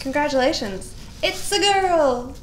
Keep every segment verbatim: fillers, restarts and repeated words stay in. Congratulations. It's a girl!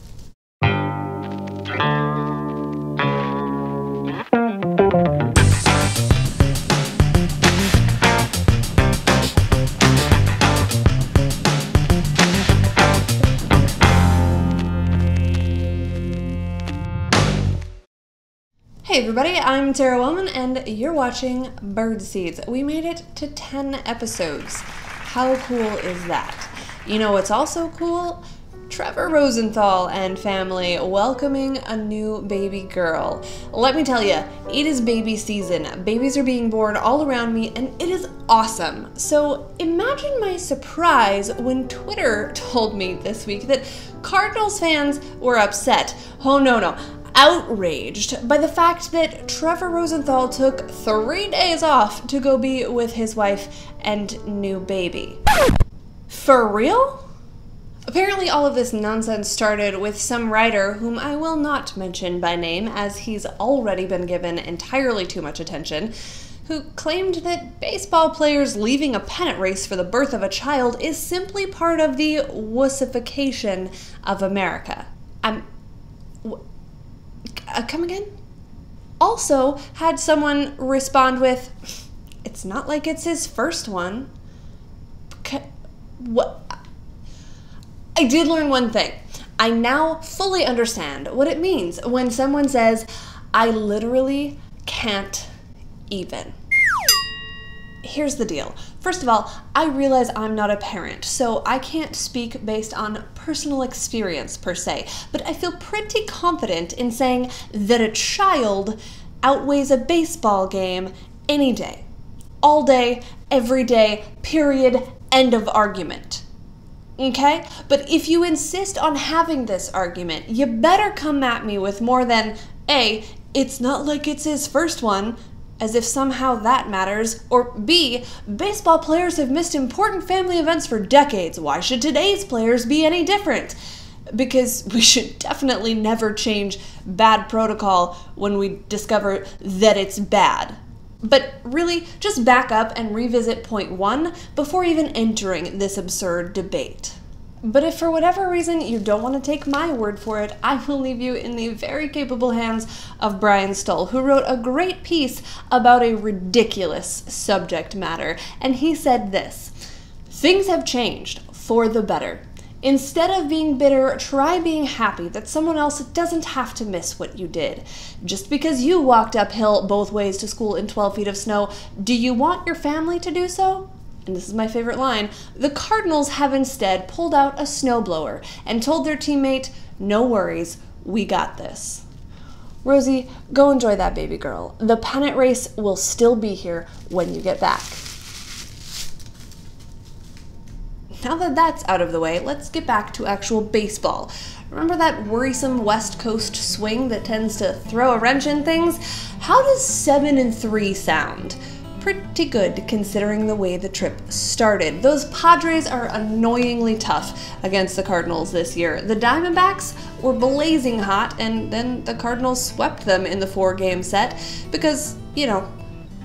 Hey everybody, I'm Tara Wellman and you're watching Bird Seeds. We made it to ten episodes. How cool is that? You know what's also cool? Trevor Rosenthal and family welcoming a new baby girl. Let me tell you, it is baby season. Babies are being born all around me and it is awesome. So imagine my surprise when Twitter told me this week that Cardinals fans were upset. Oh no no. Outraged by the fact that Trevor Rosenthal took three days off to go be with his wife and new baby. For real? Apparently all of this nonsense started with some writer whom I will not mention by name as he's already been given entirely too much attention, who claimed that baseball players leaving a pennant race for the birth of a child is simply part of the wussification of America. I'm... Uh, come again? Also had someone respond with, it's not like it's his first one. C what? I did learn one thing. I now fully understand what it means when someone says, I literally can't even. Here's the deal. First of all, I realize I'm not a parent, so I can't speak based on personal experience per se, but I feel pretty confident in saying that a child outweighs a baseball game any day. All day, every day, period, end of argument. Okay? But if you insist on having this argument, you better come at me with more than, A, it's not like it's his first one, as if somehow that matters, or B, baseball players have missed important family events for decades. Why should today's players be any different? Because we should definitely never change bad protocol when we discover that it's bad. But really, just back up and revisit point one before even entering this absurd debate. But if for whatever reason you don't want to take my word for it, I will leave you in the very capable hands of Brian Stull, who wrote a great piece about a ridiculous subject matter. And he said this, "Things have changed for the better. Instead of being bitter, try being happy that someone else doesn't have to miss what you did. Just because you walked uphill both ways to school in twelve feet of snow, do you want your family to do so?" And this is my favorite line, the Cardinals have instead pulled out a snowblower and told their teammate, no worries, we got this. Rosie, go enjoy that baby girl. The pennant race will still be here when you get back. Now that that's out of the way, let's get back to actual baseball. Remember that worrisome West Coast swing that tends to throw a wrench in things? How does seven and three sound? Pretty good considering the way the trip started. Those Padres are annoyingly tough against the Cardinals this year. The Diamondbacks were blazing hot and then the Cardinals swept them in the four game set because, you know,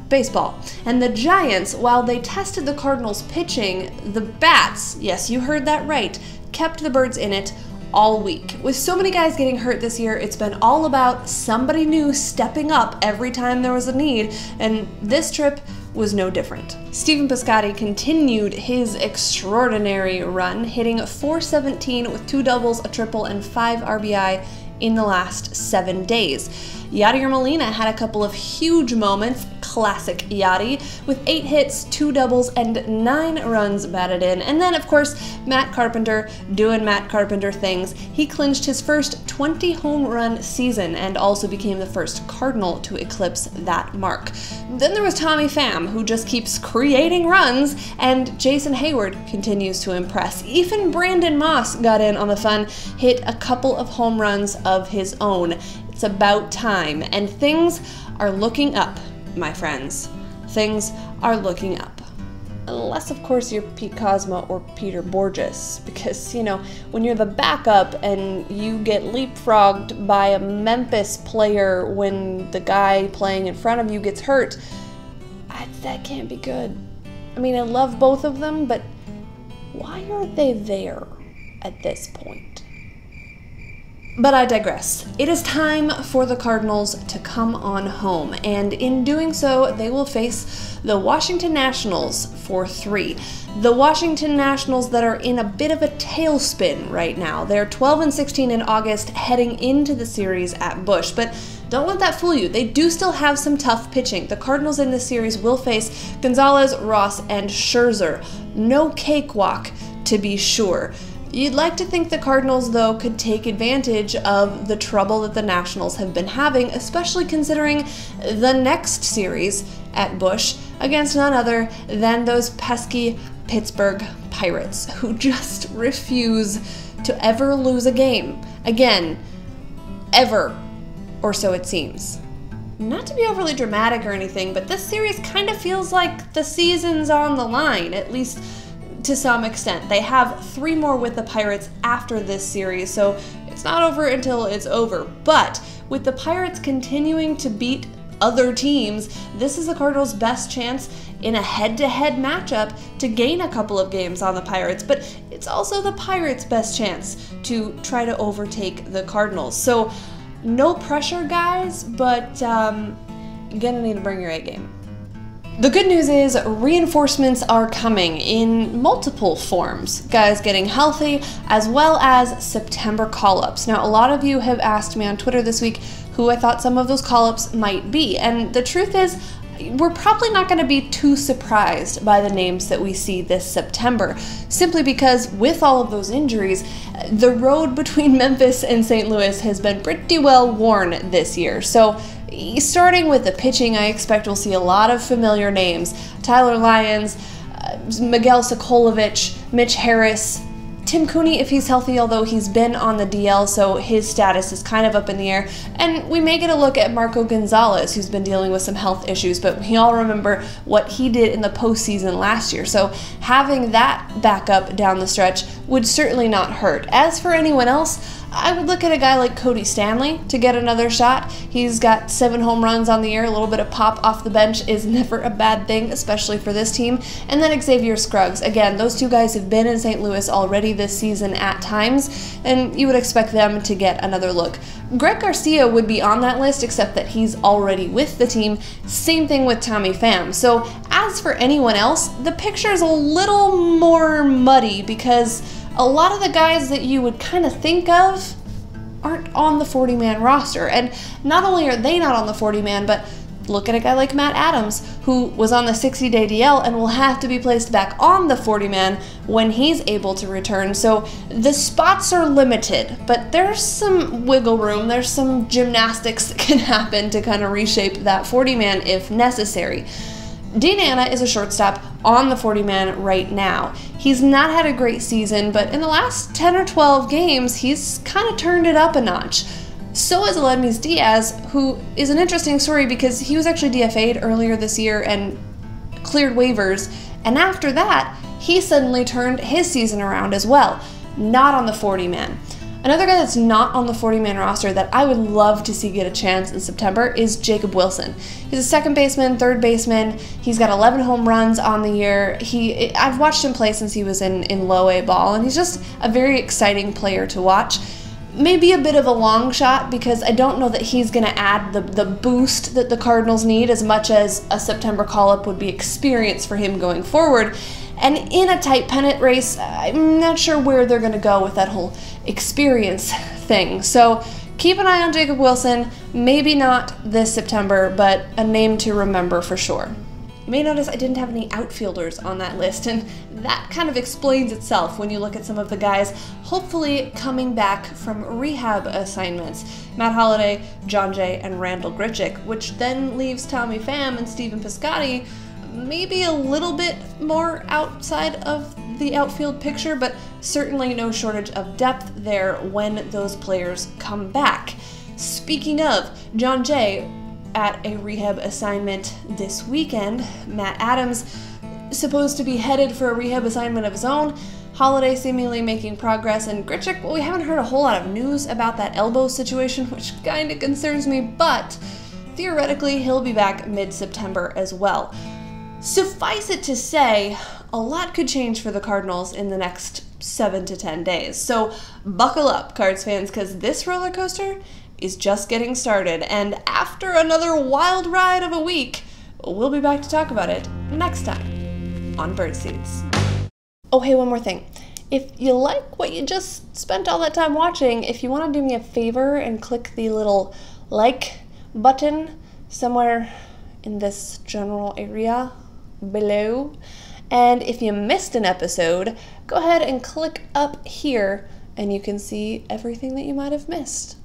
baseball. And the Giants, while they tested the Cardinals pitching, the bats, yes, you heard that right, kept the Birds in it all week. With so many guys getting hurt this year, it's been all about somebody new stepping up every time there was a need, and this trip was no different. Stephen Piscotty continued his extraordinary run, hitting four seventeen with two doubles, a triple, and five R B I in the last seven days. Yadier Molina had a couple of huge moments, classic Yadi, with eight hits, two doubles, and nine runs batted in. And then, of course, Matt Carpenter doing Matt Carpenter things. He clinched his first twenty home run season and also became the first Cardinal to eclipse that mark. Then there was Tommy Pham, who just keeps creating runs, and Jason Heyward continues to impress. Even Brandon Moss got in on the fun, hit a couple of home runs of his own. It's about time, and things are looking up, my friends. Things are looking up. Unless, of course, you're Pete Kozma or Peter Borges, because, you know, when you're the backup and you get leapfrogged by a Memphis player when the guy playing in front of you gets hurt, I, that can't be good. I mean, I love both of them, but why aren't they there? at this point. But I digress. It is time for the Cardinals to come on home, and in doing so, they will face the Washington Nationals for three. The Washington Nationals that are in a bit of a tailspin right now. They're twelve and sixteen in August, heading into the series at Busch, but don't let that fool you. They do still have some tough pitching. The Cardinals in this series will face Gonzalez, Ross, and Scherzer. No cakewalk, to be sure. You'd like to think the Cardinals, though, could take advantage of the trouble that the Nationals have been having, especially considering the next series at Busch against none other than those pesky Pittsburgh Pirates, who just refuse to ever lose a game. Again, ever, or so it seems. Not to be overly dramatic or anything, but this series kind of feels like the season's on the line, at least to some extent. They have three more with the Pirates after this series, so it's not over until it's over. But with the Pirates continuing to beat other teams, this is the Cardinals' best chance in a head-to-head matchup to gain a couple of games on the Pirates, but it's also the Pirates' best chance to try to overtake the Cardinals. So no pressure, guys, but um, you're gonna need to bring your A game. The good news is reinforcements are coming in multiple forms. Guys getting healthy, as well as September call-ups. Now, a lot of you have asked me on Twitter this week who I thought some of those call-ups might be, and the truth is, we're probably not going to be too surprised by the names that we see this September, simply because with all of those injuries, the road between Memphis and Saint Louis has been pretty well worn this year. So, starting with the pitching, I expect we'll see a lot of familiar names. Tyler Lyons, uh, Miguel Sokolovic, Mitch Harris, Tim Cooney if he's healthy, although he's been on the D L, so his status is kind of up in the air. And we may get a look at Marco Gonzalez, who's been dealing with some health issues, but we all remember what he did in the postseason last year, so having that backup down the stretch would certainly not hurt. As for anyone else, I would look at a guy like Cody Stanley to get another shot. He's got seven home runs on the year. A little bit of pop off the bench is never a bad thing, especially for this team. And then Xavier Scruggs. Again, those two guys have been in Saint Louis already this season at times, and you would expect them to get another look. Greg Garcia would be on that list, except that he's already with the team. Same thing with Tommy Pham. So as for anyone else, the picture is a little more muddy because a lot of the guys that you would kind of think of aren't on the forty man roster. And not only are they not on the forty man, but look at a guy like Matt Adams, who was on the sixty day D L and will have to be placed back on the forty man when he's able to return. So the spots are limited, but there's some wiggle room, there's some gymnastics that can happen to kind of reshape that forty man if necessary. Dean Anna is a shortstop on the forty man right now. He's not had a great season, but in the last ten or twelve games, he's kind of turned it up a notch. So is Aledmys Diaz, who is an interesting story because he was actually D F A'd earlier this year and cleared waivers, and after that, he suddenly turned his season around as well, not on the forty man. Another guy that's not on the forty man roster that I would love to see get a chance in September is Jacob Wilson. He's a second baseman, third baseman. He's got eleven home runs on the year. He, I've watched him play since he was in, in low A ball, and he's just a very exciting player to watch. Maybe a bit of a long shot because I don't know that he's going to add the, the boost that the Cardinals need as much as a September call-up would be experience for him going forward. And in a tight pennant race, I'm not sure where they're going to go with that whole experience thing. So keep an eye on Jacob Wilson. Maybe not this September, but a name to remember for sure. You may notice I didn't have any outfielders on that list, and that kind of explains itself when you look at some of the guys hopefully coming back from rehab assignments. Matt Holliday, John Jay, and Randal Grichuk, which then leaves Tommy Pham and Stephen Piscotty maybe a little bit more outside of the outfield picture, but certainly no shortage of depth there when those players come back. Speaking of, John Jay at a rehab assignment this weekend, Matt Adams supposed to be headed for a rehab assignment of his own, Holliday seemingly making progress, and Grichuk, well, we haven't heard a whole lot of news about that elbow situation, which kind of concerns me, but theoretically he'll be back mid-September as well. Suffice it to say, a lot could change for the Cardinals in the next seven to ten days. So buckle up, Cards fans, because this roller coaster is just getting started, and after another wild ride of a week, we'll be back to talk about it next time on Bird Seeds. Oh, hey, one more thing. If you like what you just spent all that time watching, if you want to do me a favor and click the little like button somewhere in this general area below, and if you missed an episode, go ahead and click up here and you can see everything that you might have missed.